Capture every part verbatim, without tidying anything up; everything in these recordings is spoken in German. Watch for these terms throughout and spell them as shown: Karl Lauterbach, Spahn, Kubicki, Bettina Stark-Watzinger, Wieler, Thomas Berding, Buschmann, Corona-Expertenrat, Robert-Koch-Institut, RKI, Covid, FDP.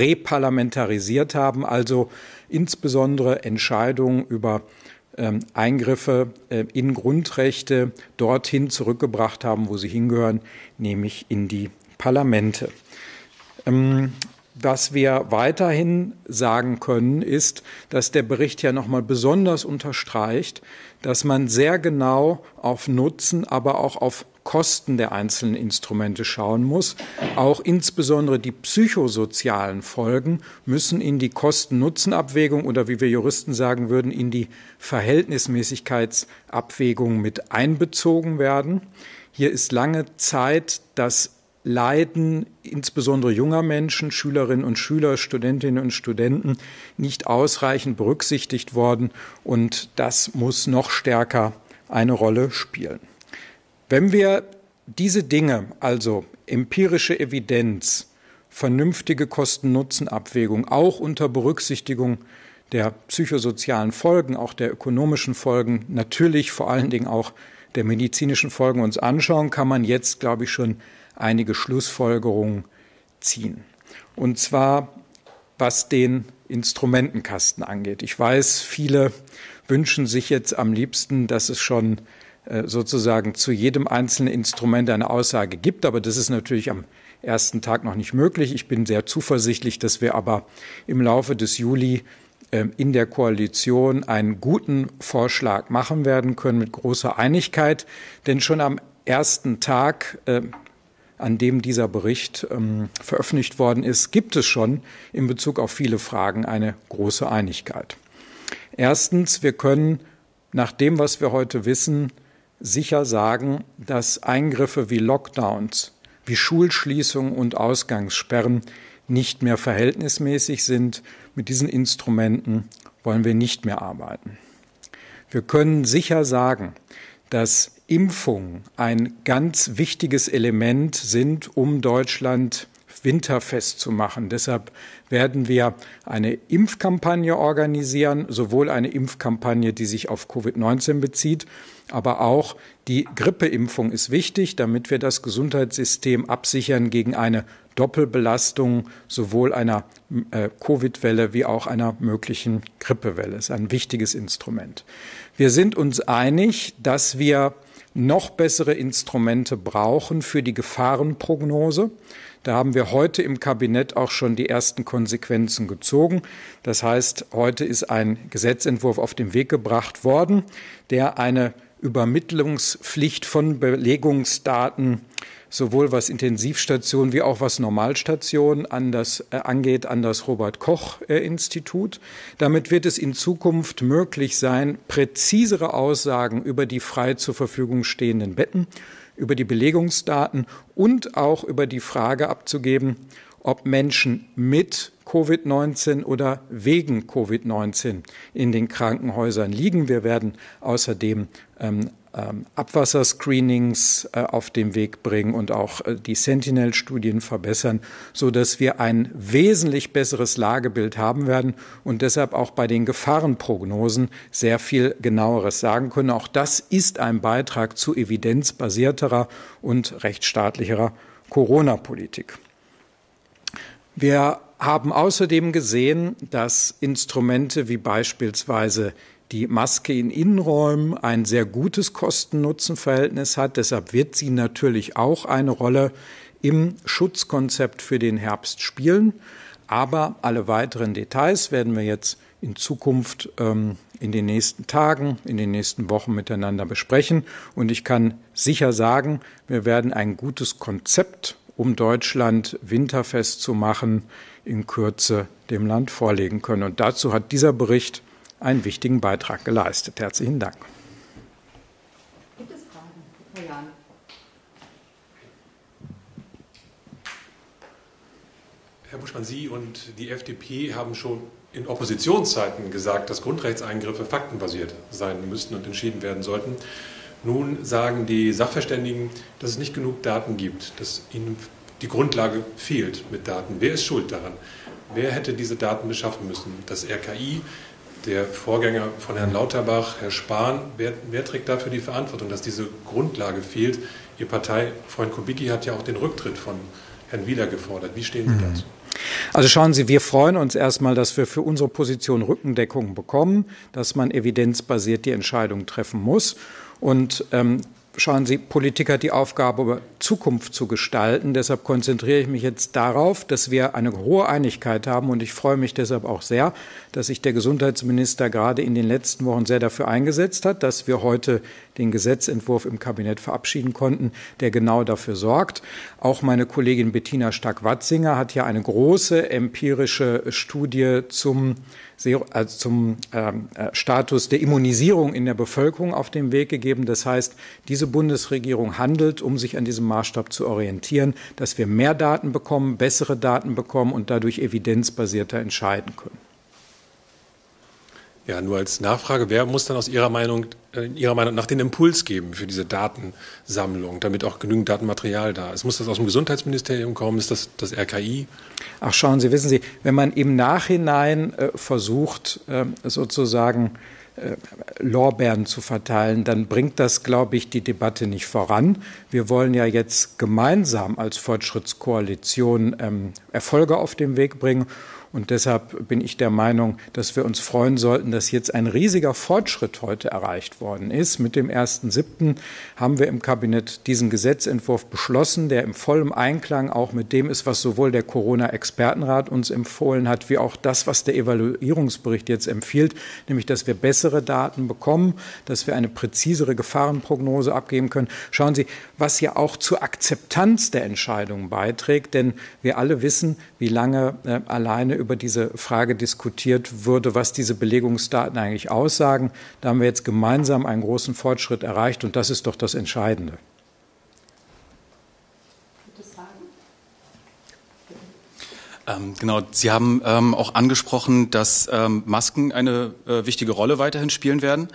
reparlamentarisiert haben, also insbesondere Entscheidungen über ähm, Eingriffe äh, in Grundrechte dorthin zurückgebracht haben, wo sie hingehören, nämlich in die Parlamente. Ähm, Was wir weiterhin sagen können, ist, dass der Bericht ja nochmal besonders unterstreicht, dass man sehr genau auf Nutzen, aber auch auf Kosten der einzelnen Instrumente schauen muss. Auch insbesondere die psychosozialen Folgen müssen in die Kosten-Nutzen-Abwägung oder wie wir Juristen sagen würden, in die Verhältnismäßigkeitsabwägung mit einbezogen werden. Hier ist lange Zeit das Leiden insbesondere junger Menschen, Schülerinnen und Schüler, Studentinnen und Studenten nicht ausreichend berücksichtigt worden. Und das muss noch stärker eine Rolle spielen. Wenn wir diese Dinge, also empirische Evidenz, vernünftige Kosten-Nutzen-Abwägung, auch unter Berücksichtigung der psychosozialen Folgen, auch der ökonomischen Folgen, natürlich vor allen Dingen auch der medizinischen Folgen uns anschauen, kann man jetzt, glaube ich, schon einige Schlussfolgerungen ziehen. Und zwar, was den Instrumentenkasten angeht. Ich weiß, viele wünschen sich jetzt am liebsten, dass es schon äh, sozusagen zu jedem einzelnen Instrument eine Aussage gibt. Aber das ist natürlich am ersten Tag noch nicht möglich. Ich bin sehr zuversichtlich, dass wir aber im Laufe des Juli äh, in der Koalition einen guten Vorschlag machen werden können mit großer Einigkeit. Denn schon am ersten Tag äh, an dem dieser Bericht ähm, veröffentlicht worden ist, gibt es schon in Bezug auf viele Fragen eine große Einigkeit. Erstens, wir können nach dem, was wir heute wissen, sicher sagen, dass Eingriffe wie Lockdowns, wie Schulschließungen und Ausgangssperren nicht mehr verhältnismäßig sind. Mit diesen Instrumenten wollen wir nicht mehr arbeiten. Wir können sicher sagen, dass Impfungen ein ganz wichtiges Element sind, um Deutschland winterfest zu machen. Deshalb werden wir eine Impfkampagne organisieren, sowohl eine Impfkampagne, die sich auf Covid neunzehn bezieht, aber auch die Grippeimpfung ist wichtig, damit wir das Gesundheitssystem absichern gegen eine Doppelbelastung sowohl einer äh, Covid-Welle wie auch einer möglichen Grippewelle. Das ist ein wichtiges Instrument. Wir sind uns einig, dass wir noch bessere Instrumente brauchen für die Gefahrenprognose. Da haben wir heute im Kabinett auch schon die ersten Konsequenzen gezogen. Das heißt, heute ist ein Gesetzentwurf auf den Weg gebracht worden, der eine Übermittlungspflicht von Belegungsdaten, sowohl was Intensivstationen wie auch was Normalstationen an das, äh, angeht, an das Robert-Koch-Institut. Damit wird es in Zukunft möglich sein, präzisere Aussagen über die frei zur Verfügung stehenden Betten, über die Belegungsdaten und auch über die Frage abzugeben, ob Menschen mit Covid neunzehn oder wegen Covid neunzehn in den Krankenhäusern liegen. Wir werden außerdem ähm, ähm, Abwasserscreenings äh, auf den Weg bringen und auch äh, die Sentinel-Studien verbessern, sodass wir ein wesentlich besseres Lagebild haben werden und deshalb auch bei den Gefahrenprognosen sehr viel genaueres sagen können. Auch das ist ein Beitrag zu evidenzbasierterer und rechtsstaatlicherer Corona-Politik. Wir haben außerdem gesehen, dass Instrumente wie beispielsweise die Maske in Innenräumen ein sehr gutes Kosten-Nutzen-Verhältnis hat. Deshalb wird sie natürlich auch eine Rolle im Schutzkonzept für den Herbst spielen. Aber alle weiteren Details werden wir jetzt in Zukunft ähm, in den nächsten Tagen, in den nächsten Wochen miteinander besprechen. Und ich kann sicher sagen, wir werden ein gutes Konzept, um Deutschland winterfest zu machen, in Kürze dem Land vorlegen können. Und dazu hat dieser Bericht einen wichtigen Beitrag geleistet. Herzlichen Dank. Gibt es Fragen? Herr Jahn. Herr Buschmann, Sie und die F D P haben schon in Oppositionszeiten gesagt, dass Grundrechtseingriffe faktenbasiert sein müssten und entschieden werden sollten. Nun sagen die Sachverständigen, dass es nicht genug Daten gibt, dass ihnen die Grundlage fehlt mit Daten. Wer ist schuld daran? Wer hätte diese Daten beschaffen müssen? Das R K I, der Vorgänger von Herrn Lauterbach, Herr Spahn, wer, wer trägt dafür die Verantwortung, dass diese Grundlage fehlt? Ihr Parteifreund Kubicki hat ja auch den Rücktritt von Herrn Wieler gefordert. Wie stehen Sie dazu? Mhm. Also schauen Sie, wir freuen uns erstmal, dass wir für unsere Position Rückendeckung bekommen, dass man evidenzbasiert die Entscheidung treffen muss. Und ähm, schauen Sie, Politik hat die Aufgabe, Zukunft zu gestalten. Deshalb konzentriere ich mich jetzt darauf, dass wir eine hohe Einigkeit haben. Und ich freue mich deshalb auch sehr, dass sich der Gesundheitsminister gerade in den letzten Wochen sehr dafür eingesetzt hat, dass wir heute den Gesetzentwurf im Kabinett verabschieden konnten, der genau dafür sorgt. Auch meine Kollegin Bettina Stark-Watzinger hat ja eine große empirische Studie zum, äh, zum äh, Status der Immunisierung in der Bevölkerung auf den Weg gegeben. Das heißt, diese Bundesregierung handelt, um sich an diesem Maßstab zu orientieren, dass wir mehr Daten bekommen, bessere Daten bekommen und dadurch evidenzbasierter entscheiden können. Ja, nur als Nachfrage, wer muss dann aus Ihrer Meinung, Ihrer Meinung nach den Impuls geben für diese Datensammlung, damit auch genügend Datenmaterial da ist? Muss das aus dem Gesundheitsministerium kommen? Ist das das R K I? Ach, schauen Sie, wissen Sie, wenn man im Nachhinein äh, versucht, äh, sozusagen äh, Lorbeeren zu verteilen, dann bringt das, glaube ich, die Debatte nicht voran. Wir wollen ja jetzt gemeinsam als Fortschrittskoalition ähm, Erfolge auf den Weg bringen. Und deshalb bin ich der Meinung, dass wir uns freuen sollten, dass jetzt ein riesiger Fortschritt heute erreicht worden ist. Mit dem ersten siebten haben wir im Kabinett diesen Gesetzentwurf beschlossen, der im vollen Einklang auch mit dem ist, was sowohl der Corona-Expertenrat uns empfohlen hat, wie auch das, was der Evaluierungsbericht jetzt empfiehlt, nämlich, dass wir bessere Daten bekommen, dass wir eine präzisere Gefahrenprognose abgeben können. Schauen Sie, was ja auch zur Akzeptanz der Entscheidungen beiträgt, denn wir alle wissen, wie lange äh, alleine über diese Frage diskutiert wurde, was diese Belegungsdaten eigentlich aussagen. Da haben wir jetzt gemeinsam einen großen Fortschritt erreicht und das ist doch das Entscheidende. Genau, Sie haben ähm, auch angesprochen, dass ähm, Masken eine äh, wichtige Rolle weiterhin spielen werden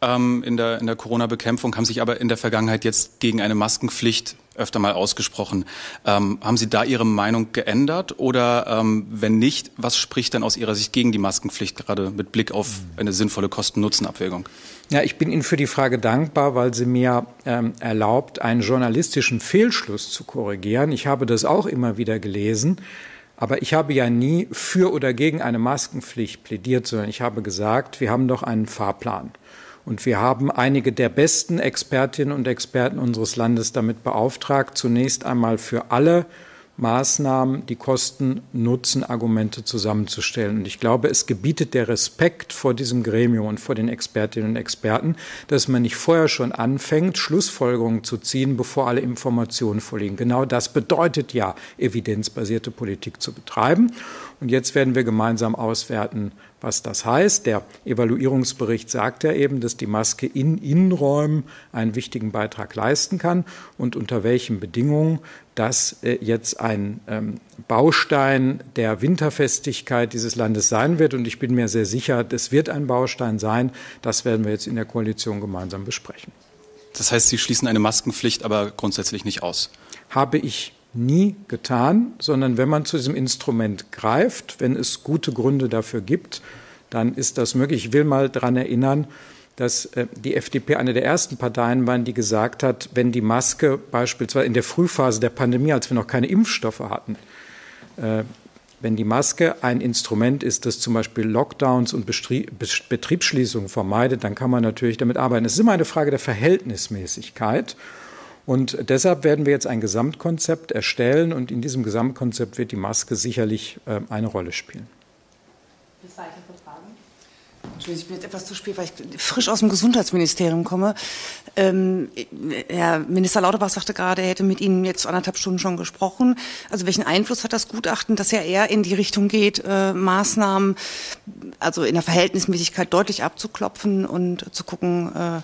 ähm, in der, in der Corona-Bekämpfung, haben sich aber in der Vergangenheit jetzt gegen eine Maskenpflicht öfter mal ausgesprochen. Ähm, haben Sie da Ihre Meinung geändert oder ähm, wenn nicht, was spricht dann aus Ihrer Sicht gegen die Maskenpflicht, gerade mit Blick auf eine sinnvolle Kosten-Nutzen-Abwägung? Ja, ich bin Ihnen für die Frage dankbar, weil sie mir ähm, erlaubt, einen journalistischen Fehlschluss zu korrigieren. Ich habe das auch immer wieder gelesen. Aber ich habe ja nie für oder gegen eine Maskenpflicht plädiert, sondern ich habe gesagt, wir haben doch einen Fahrplan. Und wir haben einige der besten Expertinnen und Experten unseres Landes damit beauftragt, zunächst einmal für alle Maßnahmen die Kosten-Nutzen-Argumente zusammenzustellen. Und ich glaube, es gebietet der Respekt vor diesem Gremium und vor den Expertinnen und Experten, dass man nicht vorher schon anfängt, Schlussfolgerungen zu ziehen, bevor alle Informationen vorliegen. Genau das bedeutet ja, evidenzbasierte Politik zu betreiben. Und jetzt werden wir gemeinsam auswerten, was das heißt. Der Evaluierungsbericht sagt ja eben, dass die Maske in Innenräumen einen wichtigen Beitrag leisten kann und unter welchen Bedingungen das jetzt ein Baustein der Winterfestigkeit dieses Landes sein wird. Und ich bin mir sehr sicher, das wird ein Baustein sein. Das werden wir jetzt in der Koalition gemeinsam besprechen. Das heißt, Sie schließen eine Maskenpflicht aber grundsätzlich nicht aus? Habe ich nie getan, sondern wenn man zu diesem Instrument greift, wenn es gute Gründe dafür gibt, dann ist das möglich. Ich will mal daran erinnern, dass die F D P eine der ersten Parteien war, die gesagt hat, wenn die Maske beispielsweise in der Frühphase der Pandemie, als wir noch keine Impfstoffe hatten, wenn die Maske ein Instrument ist, das zum Beispiel Lockdowns und Betriebsschließungen vermeidet, dann kann man natürlich damit arbeiten. Es ist immer eine Frage der Verhältnismäßigkeit. Und deshalb werden wir jetzt ein Gesamtkonzept erstellen und in diesem Gesamtkonzept wird die Maske sicherlich äh, eine Rolle spielen. Bis weitere Fragen? Entschuldigung, ich bin jetzt etwas zu spät, weil ich frisch aus dem Gesundheitsministerium komme. Ähm, Herr Minister Lauterbach sagte gerade, er hätte mit Ihnen jetzt anderthalb Stunden schon gesprochen. Also welchen Einfluss hat das Gutachten, dass ja eher in die Richtung geht, äh, Maßnahmen, also in der Verhältnismäßigkeit deutlich abzuklopfen und zu gucken, äh,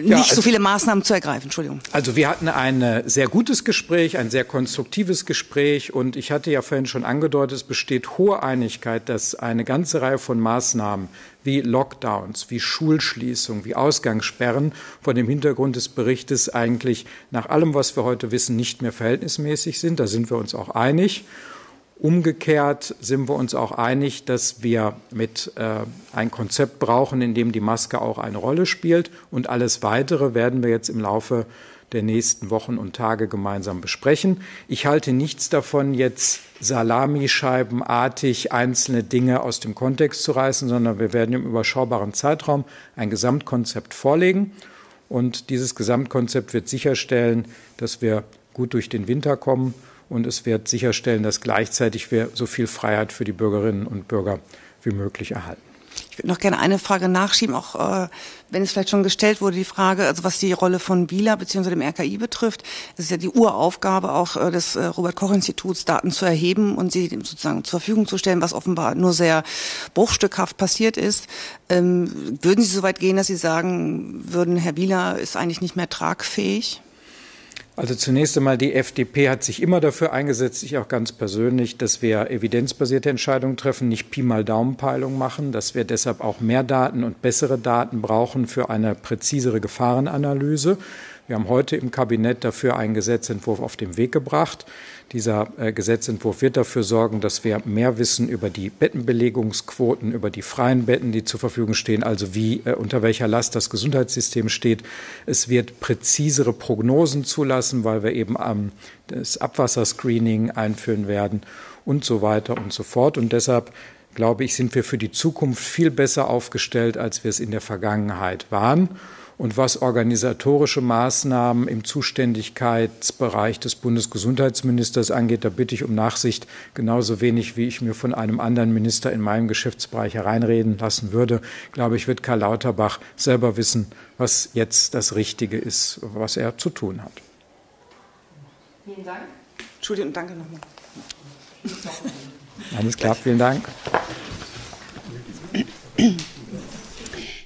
nicht ja, also, so viele Maßnahmen zu ergreifen, Entschuldigung. Also wir hatten ein sehr gutes Gespräch, ein sehr konstruktives Gespräch und ich hatte ja vorhin schon angedeutet, es besteht hohe Einigkeit, dass eine ganze Reihe von Maßnahmen wie Lockdowns, wie Schulschließungen, wie Ausgangssperren vor dem Hintergrund des Berichtes eigentlich nach allem, was wir heute wissen, nicht mehr verhältnismäßig sind. Da sind wir uns auch einig. Umgekehrt sind wir uns auch einig, dass wir mit äh, ein Konzept brauchen, in dem die Maske auch eine Rolle spielt. Und alles Weitere werden wir jetzt im Laufe der nächsten Wochen und Tage gemeinsam besprechen. Ich halte nichts davon, jetzt salamischeibenartig einzelne Dinge aus dem Kontext zu reißen, sondern wir werden im überschaubaren Zeitraum ein Gesamtkonzept vorlegen. Und dieses Gesamtkonzept wird sicherstellen, dass wir gut durch den Winter kommen. Und es wird sicherstellen, dass gleichzeitig wir so viel Freiheit für die Bürgerinnen und Bürger wie möglich erhalten. Ich würde noch gerne eine Frage nachschieben, auch äh, wenn es vielleicht schon gestellt wurde, die Frage, also was die Rolle von Wieler bzw. dem R K I betrifft. Es ist ja die Uraufgabe auch äh, des äh, Robert-Koch-Instituts, Daten zu erheben und sie sozusagen zur Verfügung zu stellen, was offenbar nur sehr bruchstückhaft passiert ist. Ähm, würden Sie so weit gehen, dass Sie sagen würden, Herr Wieler ist eigentlich nicht mehr tragfähig? Also zunächst einmal, die F D P hat sich immer dafür eingesetzt, ich auch ganz persönlich, dass wir evidenzbasierte Entscheidungen treffen, nicht Pi mal Daumenpeilung machen, dass wir deshalb auch mehr Daten und bessere Daten brauchen für eine präzisere Gefahrenanalyse. Wir haben heute im Kabinett dafür einen Gesetzentwurf auf den Weg gebracht. Dieser äh, Gesetzentwurf wird dafür sorgen, dass wir mehr wissen über die Bettenbelegungsquoten, über die freien Betten, die zur Verfügung stehen, also wie, äh, unter welcher Last das Gesundheitssystem steht. Es wird präzisere Prognosen zulassen, weil wir eben ähm, das Abwasserscreening einführen werden und so weiter und so fort. Und deshalb, glaube ich, sind wir für die Zukunft viel besser aufgestellt, als wir es in der Vergangenheit waren. Und was organisatorische Maßnahmen im Zuständigkeitsbereich des Bundesgesundheitsministers angeht, da bitte ich um Nachsicht, genauso wenig, wie ich mir von einem anderen Minister in meinem Geschäftsbereich hereinreden lassen würde. Glaube ich, wird Karl Lauterbach selber wissen, was jetzt das Richtige ist, was er zu tun hat. Vielen Dank. Entschuldigung, danke nochmal. Alles klar, vielen Dank.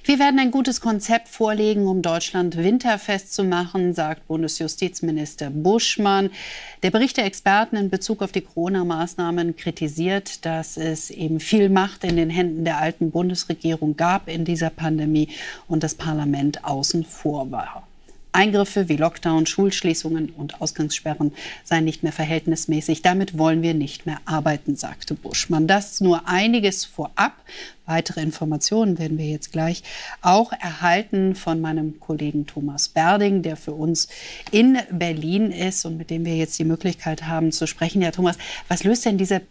Wir werden ein gutes Konzept vorlegen, um Deutschland winterfest zu machen, sagt Bundesjustizminister Buschmann. Der Bericht der Experten in Bezug auf die Corona-Maßnahmen kritisiert, dass es eben viel Macht in den Händen der alten Bundesregierung gab in dieser Pandemie und das Parlament außen vor war. Eingriffe wie Lockdown, Schulschließungen und Ausgangssperren seien nicht mehr verhältnismäßig. Damit wollen wir nicht mehr arbeiten, sagte Buschmann. Das nur einiges vorab. Weitere Informationen werden wir jetzt gleich auch erhalten von meinem Kollegen Thomas Berding, der für uns in Berlin ist und mit dem wir jetzt die Möglichkeit haben zu sprechen. Ja, Thomas, was löst denn diese